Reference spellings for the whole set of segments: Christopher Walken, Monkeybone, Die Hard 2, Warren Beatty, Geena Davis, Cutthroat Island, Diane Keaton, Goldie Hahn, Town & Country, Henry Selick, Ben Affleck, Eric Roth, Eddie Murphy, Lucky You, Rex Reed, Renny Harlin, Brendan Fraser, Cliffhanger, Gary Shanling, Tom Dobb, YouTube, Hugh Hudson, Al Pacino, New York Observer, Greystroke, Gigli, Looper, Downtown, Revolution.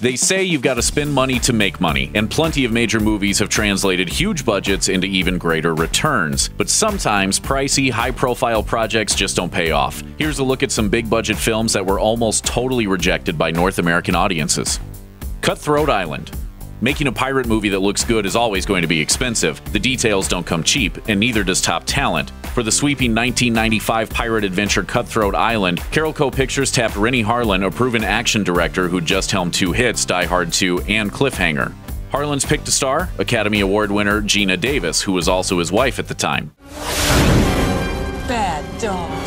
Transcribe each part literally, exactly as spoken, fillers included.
They say you've got to spend money to make money, and plenty of major movies have translated huge budgets into even greater returns. But sometimes pricey, high-profile projects just don't pay off. Here's a look at some big-budget films that were almost totally rejected by North American audiences. Cutthroat Island. Making a pirate movie that looks good is always going to be expensive. The details don't come cheap, and neither does top talent. For the sweeping nineteen ninety-five pirate adventure Cutthroat Island, Carolco Pictures tapped Renny Harlin, a proven action director who just helmed two hits, Die Hard two and Cliffhanger. Harlin's pick to star? Academy Award winner Geena Davis, who was also his wife at the time. Bad dog.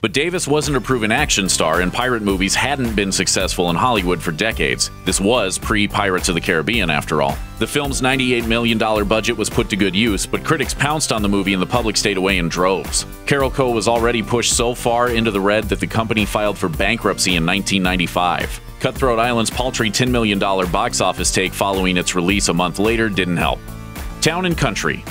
But Davis wasn't a proven action star, and pirate movies hadn't been successful in Hollywood for decades. This was pre-Pirates of the Caribbean, after all. The film's ninety-eight million dollar budget was put to good use, but critics pounced on the movie and the public stayed away in droves. Carolco was already pushed so far into the red that the company filed for bankruptcy in nineteen ninety-five. Cutthroat Island's paltry ten million dollar box office take following its release a month later didn't help. Town and Country.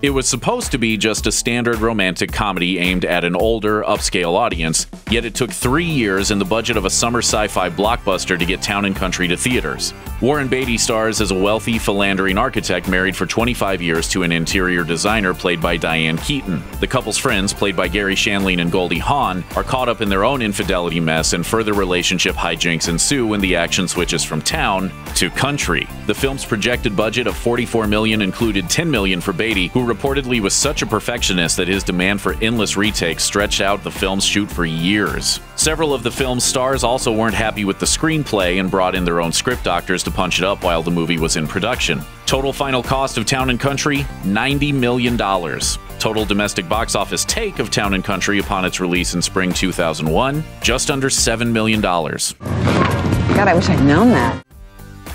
It was supposed to be just a standard romantic comedy aimed at an older, upscale audience, yet it took three years and the budget of a summer sci-fi blockbuster to get Town and Country to theaters. Warren Beatty stars as a wealthy, philandering architect married for twenty-five years to an interior designer played by Diane Keaton. The couple's friends, played by Gary Shanling and Goldie Hahn, are caught up in their own infidelity mess, and further relationship hijinks ensue when the action switches from town to country. The film's projected budget of forty-four million dollars included ten million dollars for Beatty, who reportedly was such a perfectionist that his demand for endless retakes stretched out the film's shoot for years. Several of the film's stars also weren't happy with the screenplay and brought in their own script doctors to punch it up while the movie was in production. Total final cost of Town and Country, ninety million dollars. Total domestic box office take of Town and Country upon its release in spring two thousand one, just under seven million dollars. God, I wish I'd known that.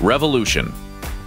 Revolution.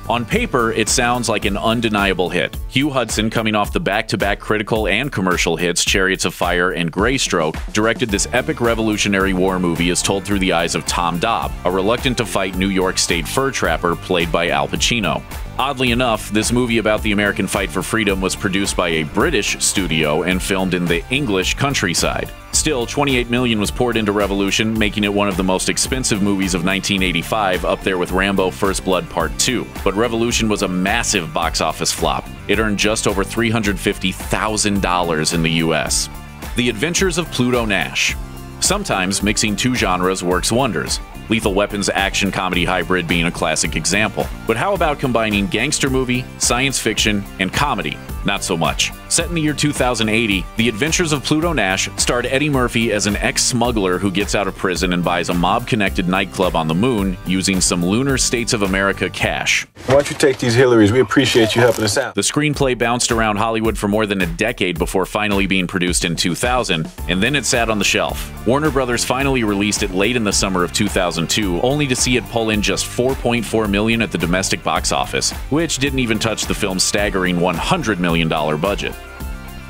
On paper, it sounds like an undeniable hit. Hugh Hudson, coming off the back-to-back critical and commercial hits Chariots of Fire and Greystroke, directed this epic Revolutionary War movie as told through the eyes of Tom Dobb, a reluctant-to-fight New York State fur trapper played by Al Pacino. Oddly enough, this movie about the American fight for freedom was produced by a British studio and filmed in the English countryside. Still, twenty-eight million dollars was poured into Revolution, making it one of the most expensive movies of nineteen eighty-five, up there with Rambo First Blood Part two. But Revolution was a massive box office flop. It earned just over three hundred fifty thousand dollars in the U S The Adventures of Pluto Nash. Sometimes mixing two genres works wonders. Lethal Weapon's action comedy hybrid being a classic example. But how about combining gangster movie, science fiction, and comedy? Not so much. Set in the year two thousand eighty, The Adventures of Pluto Nash starred Eddie Murphy as an ex-smuggler who gets out of prison and buys a mob-connected nightclub on the moon using some Lunar States of America cash. Why don't you take these Hillarys? We appreciate you helping us out. The screenplay bounced around Hollywood for more than a decade before finally being produced in two thousand, and then it sat on the shelf. Warner Brothers finally released it late in the summer of two thousand two, only to see it pull in just four point four million dollars at the domestic box office, which didn't even touch the film's staggering one hundred million dollars budget.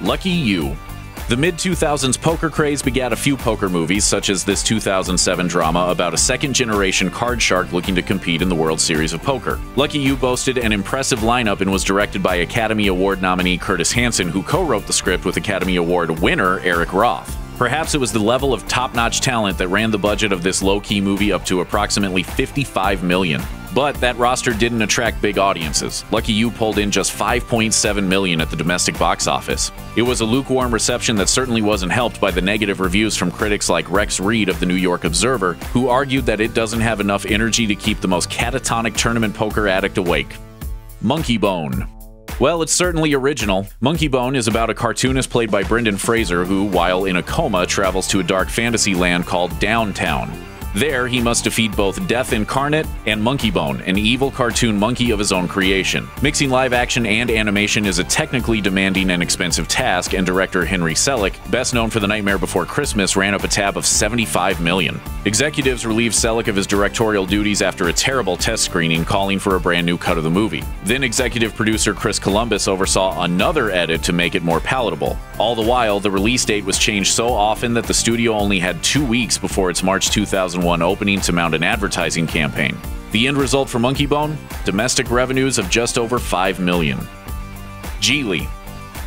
Lucky You. The mid two thousands poker craze begat a few poker movies, such as this two thousand seven drama about a second-generation card shark looking to compete in the World Series of Poker. Lucky You boasted an impressive lineup and was directed by Academy Award nominee Curtis Hanson, who co-wrote the script with Academy Award winner Eric Roth. Perhaps it was the level of top-notch talent that ran the budget of this low-key movie up to approximately fifty-five million dollars. But that roster didn't attract big audiences. Lucky You pulled in just five point seven million dollars at the domestic box office. It was a lukewarm reception that certainly wasn't helped by the negative reviews from critics like Rex Reed of the New York Observer, who argued that it doesn't have enough energy to keep the most catatonic tournament poker addict awake. Monkeybone. Well, it's certainly original. Monkeybone is about a cartoonist played by Brendan Fraser who, while in a coma, travels to a dark fantasy land called Downtown. There, he must defeat both Death Incarnate and Monkeybone, an evil cartoon monkey of his own creation. Mixing live action and animation is a technically demanding and expensive task, and director Henry Selick, best known for The Nightmare Before Christmas, ran up a tab of seventy-five million dollars. Executives relieved Selick of his directorial duties after a terrible test screening, calling for a brand new cut of the movie. Then executive producer Chris Columbus oversaw another edit to make it more palatable. All the while, the release date was changed so often that the studio only had two weeks before its March two thousand one opening to mount an advertising campaign. The end result for Monkeybone? Domestic revenues of just over five million dollars. Gigli.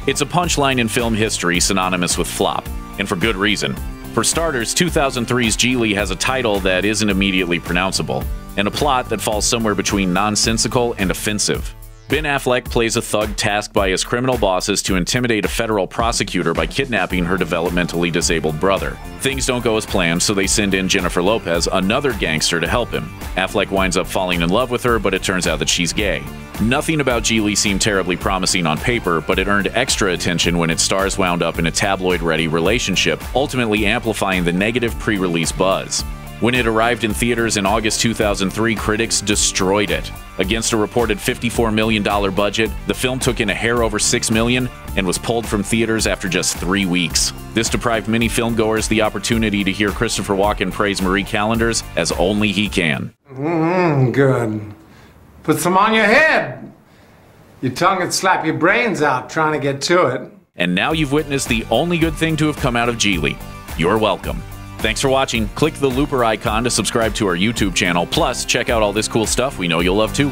It's a punchline in film history synonymous with flop. and for good reason. For starters, two thousand three's Gigli has a title that isn't immediately pronounceable, and a plot that falls somewhere between nonsensical and offensive. Ben Affleck plays a thug tasked by his criminal bosses to intimidate a federal prosecutor by kidnapping her developmentally disabled brother. Things don't go as planned, so they send in Jennifer Lopez, another gangster, to help him. Affleck winds up falling in love with her, but it turns out that she's gay. Nothing about Gigli seemed terribly promising on paper, but it earned extra attention when its stars wound up in a tabloid-ready relationship, ultimately amplifying the negative pre-release buzz. When it arrived in theaters in August two thousand three, critics destroyed it. Against a reported fifty-four million dollar budget, the film took in a hair over six million dollars and was pulled from theaters after just three weeks. This deprived many filmgoers the opportunity to hear Christopher Walken praise Marie Callender's as only he can. Mm-hmm, good. Put some on your head. Your tongue would slap your brains out trying to get to it. And now you've witnessed the only good thing to have come out of Gigli. You're welcome. Thanks for watching. Click the looper icon to subscribe to our YouTube channel. Plus, check out all this cool stuff we know you'll love too.